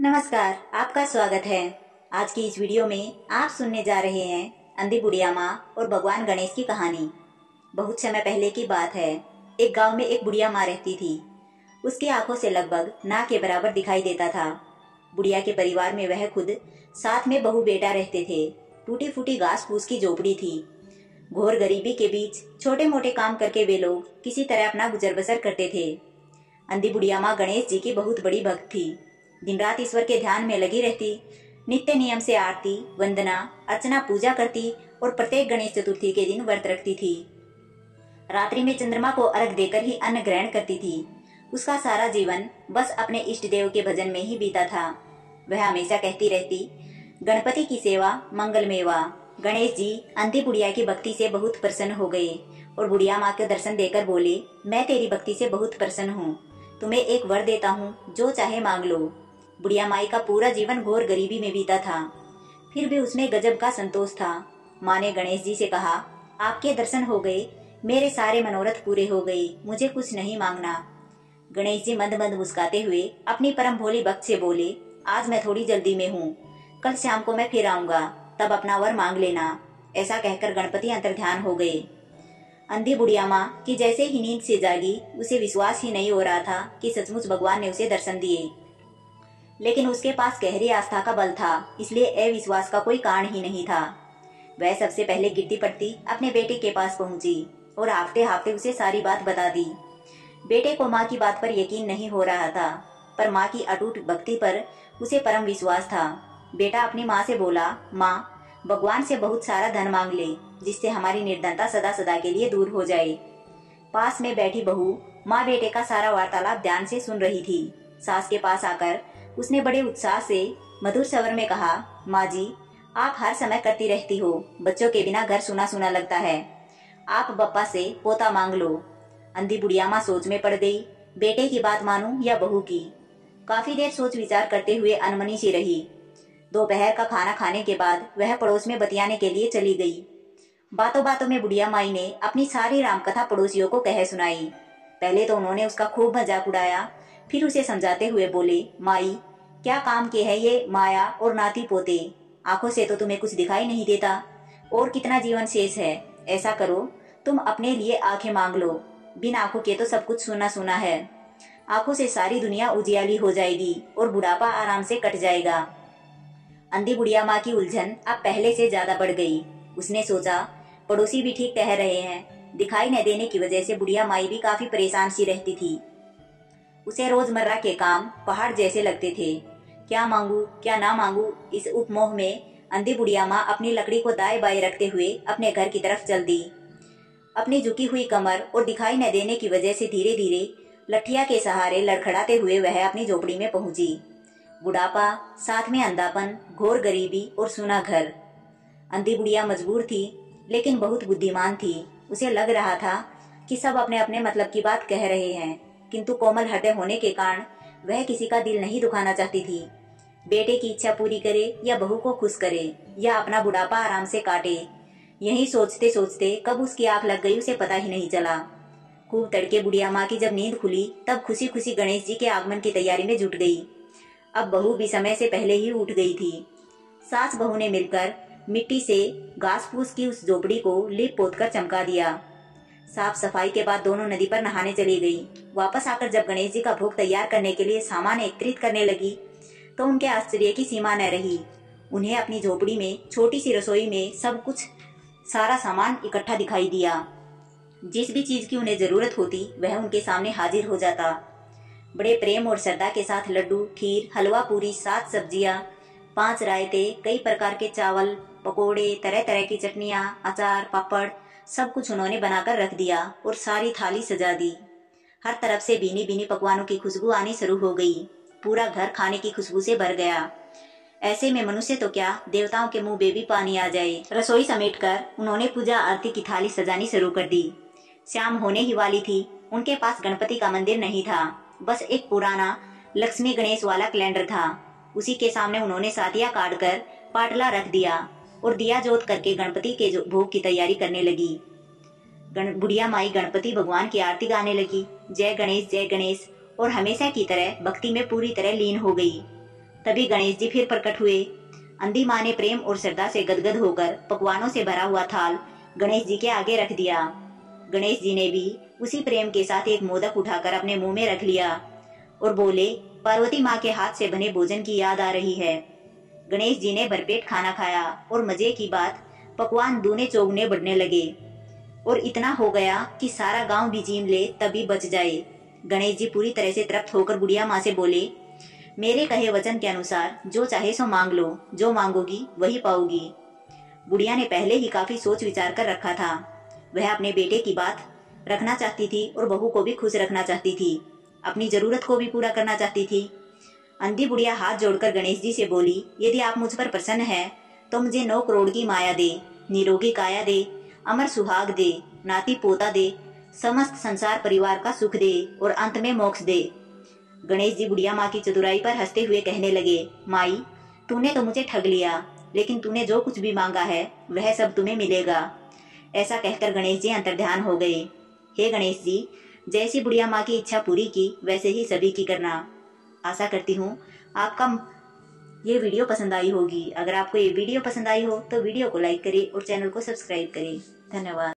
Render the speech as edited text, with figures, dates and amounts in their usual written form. नमस्कार, आपका स्वागत है। आज की इस वीडियो में आप सुनने जा रहे हैं अंधी बुढ़िया माँ और भगवान गणेश की कहानी। बहुत समय पहले की बात है, एक गांव में एक बुढ़िया माँ रहती थी। उसकी आंखों से लगभग ना के बराबर दिखाई देता था। बुढ़िया के परिवार में वह खुद, साथ में बहू बेटा रहते थे। टूटी फूटी घास फूस की झोपड़ी थी। घोर गरीबी के बीच छोटे मोटे काम करके वे लोग किसी तरह अपना गुजर बसर करते थे। अंधी बुढ़िया माँ गणेश जी की बहुत बड़ी भक्त थी। दिन रात ईश्वर के ध्यान में लगी रहती, नित्य नियम से आरती, वंदना, अर्चना, पूजा करती और प्रत्येक गणेश चतुर्थी के दिन व्रत रखती थी। रात्रि में चंद्रमा को अर्घ देकर ही अन्न ग्रहण करती थी। उसका सारा जीवन बस अपने इष्ट देव के भजन में ही बीता था। वह हमेशा कहती रहती, गणपति की सेवा मंगलमेवा। गणेश जी अंधी बुढ़िया की भक्ति से बहुत प्रसन्न हो गए और बुढ़िया माँ के दर्शन देकर बोले, मैं तेरी भक्ति से बहुत प्रसन्न हूँ, तुम्हें एक वर देता हूँ, जो चाहे मांग लो। बुढ़िया माई का पूरा जीवन घोर गरीबी में बीता था, फिर भी उसमें गजब का संतोष था। माँ ने गणेश जी से कहा, आपके दर्शन हो गए, मेरे सारे मनोरथ पूरे हो गए, मुझे कुछ नहीं मांगना। गणेश जी मंद मंद मुस्काते हुए अपनी परम भोली भक्त से बोले, आज मैं थोड़ी जल्दी में हूँ, कल शाम को मैं फिर आऊंगा, तब अपना वर मांग लेना। ऐसा कहकर गणपति अंतर्ध्यान हो गए। अंधी बुढ़िया माँ की जैसे ही नींद से जागी, उसे विश्वास ही नहीं हो रहा था कि सचमुच भगवान ने उसे दर्शन दिए। लेकिन उसके पास गहरी आस्था का बल था, इसलिए अविश्वास का कोई कारण ही नहीं था। वह सबसे पहले गिरती पड़ती अपने बेटे के पास पहुंची और हाफते हाफते उसे सारी बात बता दी। बेटे को माँ की बात पर यकीन नहीं हो रहा था, पर माँ की अटूट भक्ति पर उसे परम विश्वास था। बेटा अपनी माँ से बोला, माँ, भगवान से बहुत सारा धन मांग ले, जिससे हमारी निर्धनता सदा सदा के लिए दूर हो जाए। पास में बैठी बहू माँ बेटे का सारा वार्तालाप ध्यान से सुन रही थी। सास के पास आकर उसने बड़े उत्साह से मधुर स्वर में कहा, माँ जी, आप हर समय करती रहती हो, बच्चों के बिना घर सुना सुना लगता है, आप बप्पा से पोता मांग लो। अंधी बुढ़िया माँ सोच में पड़ गई, बेटे की बात मानूं या बहू की। काफी देर सोच विचार करते हुए अनमनी सी रही। दोपहर का खाना खाने के बाद वह पड़ोस में बतियाने के लिए चली गई। बातों बातों में बुढ़िया माई ने अपनी सारी रामकथा पड़ोसियों को कह सुनाई। पहले तो उन्होंने उसका खूब मजाक उड़ाया, फिर उसे समझाते हुए बोले, माई, क्या काम के है ये माया और नाती पोते, आंखों से तो तुम्हें कुछ दिखाई नहीं देता, और कितना जीवन शेष है। ऐसा करो, तुम अपने लिए आंखें मांग लो, बिन आंखों के तो सब कुछ सुना सुना है, आंखों से सारी दुनिया उजियाली हो जाएगी और बुढ़ापा आराम से कट जाएगा। अंधी बुढ़िया माँ की उलझन अब पहले से ज्यादा बढ़ गई। उसने सोचा, पड़ोसी भी ठीक कह रहे हैं। दिखाई न देने की वजह से बुढ़िया माई भी काफी परेशान सी रहती थी। उसे रोजमर्रा के काम पहाड़ जैसे लगते थे। क्या मांगू क्या ना मांगू, इस उपमोह में अंधी बुढ़िया माँ अपनी लकड़ी को दाएं बाएं रखते हुए अपने घर की तरफ चल दी। अपनी झुकी हुई कमर और दिखाई न देने की वजह से धीरे धीरे लठिया के सहारे लड़खड़ाते हुए वह अपनी झोपड़ी में पहुंची। बुढ़ापा, साथ में अंधापन, घोर गरीबी और सूना घर। अंधी बुढ़िया मजबूर थी, लेकिन बहुत बुद्धिमान थी। उसे लग रहा था कि सब अपने अपने मतलब की बात कह रहे हैं, किंतु कोमल हृदय होने के कारण वह किसी का दिल नहीं दुखाना चाहती थी। बेटे की इच्छा पूरी करे या बहू को खुश करे या अपना बुढ़ापा आराम से काटे, यही सोचते सोचते कब उसकी आंख लग गई उसे पता ही नहीं चला। खूब तड़के बुढ़िया माँ की जब नींद खुली, तब खुशी खुशी गणेश जी के आगमन की तैयारी में जुट गई। अब बहू भी समय से पहले ही उठ गई थी। सास बहू ने मिलकर मिट्टी से घास फूस की उस झोपड़ी को लीप पोत कर चमका दिया। साफ सफाई के बाद दोनों नदी पर नहाने चली गई। वापस आकर जब गणेश जी का भोग तैयार करने के लिए सामान एकत्रित करने लगी, तो उनके आश्चर्य की सीमा न रही। उन्हें अपनी झोपड़ी में छोटी सी रसोई में सब कुछ, सारा सामान इकट्ठा दिखाई दिया। जिस भी चीज की उन्हें जरूरत होती, वह उनके सामने हाजिर हो जाता। बड़े प्रेम और श्रद्धा के साथ लड्डू, खीर, हलवा, पूरी, 7 सब्जियां, 5 रायते, कई प्रकार के चावल, पकोड़े, तरह तरह की चटनियाँ, अचार, पापड़, सब कुछ उन्होंने बनाकर रख दिया और सारी थाली सजा दी। हर तरफ से भीनी भीनी पकवानों की खुशबू आनी शुरू हो गई। पूरा घर खाने की खुशबू से भर गया। ऐसे में मनुष्य तो क्या, देवताओं के मुंह में भी पानी आ जाए। रसोई समेटकर उन्होंने पूजा आरती की थाली सजानी शुरू कर दी। शाम होने ही वाली थी। उनके पास गणपति का मंदिर नहीं था, बस एक पुराना लक्ष्मी गणेश वाला कैलेंडर था। उसी के सामने उन्होंने साथिया काट कर पाटला रख दिया और दिया जोत करके गणपति के भोग की तैयारी करने लगी। बुढ़िया माई गणपति भगवान की आरती गाने लगी, जय गणेश जय गणेश, और हमेशा की तरह भक्ति में पूरी तरह लीन हो गई। तभी गणेश जी फिर प्रकट हुए। अंधी माँ ने प्रेम और श्रद्धा से गदगद होकर पकवानों से भरा हुआ थाल गणेश जी के आगे रख दिया। गणेश जी ने भी उसी प्रेम के साथ एक मोदक उठाकर अपने मुंह में रख लिया और बोले, पार्वती माँ के हाथ से बने भोजन की याद आ रही है। गणेश जी ने भरपेट खाना खाया और मजे की बात पकवान दूने चौगुने बढ़ने लगे और इतना हो गया कि सारा गांव भी बीजीम ले तभी बच जाए। गणेश जी पूरी तरह से तृप्त होकर बुढ़िया माँ से बोले, मेरे कहे वचन के अनुसार जो चाहे सो मांग लो, जो मांगोगी वही पाओगी। बुढ़िया ने पहले ही काफी सोच विचार कर रखा था। वह अपने बेटे की बात रखना चाहती थी और बहू को भी खुश रखना चाहती थी, अपनी जरूरत को भी पूरा करना चाहती थी। अंधी बुढ़िया हाथ जोड़कर गणेश जी से बोली, यदि आप मुझ पर प्रसन्न है तो मुझे 9 करोड़ की माया दे, निरोगी काया दे, अमर सुहाग दे, नाती पोता दे, समस्त संसार परिवार का सुख दे और अंत में मोक्ष दे। गणेश जी बुढ़िया माँ की चतुराई पर हंसते हुए कहने लगे, माई तूने तो मुझे ठग लिया, लेकिन तूने जो कुछ भी मांगा है वह सब तुम्हें मिलेगा। ऐसा कहकर गणेश जी अंतर्ध्यान हो गए। हे गणेश जी, जैसी बुढ़िया माँ की इच्छा पूरी की वैसे ही सभी की करना। आशा करती हूँ आपका ये वीडियो पसंद आई होगी। अगर आपको ये वीडियो पसंद आई हो तो वीडियो को लाइक करें और चैनल को सब्सक्राइब करें। धन्यवाद।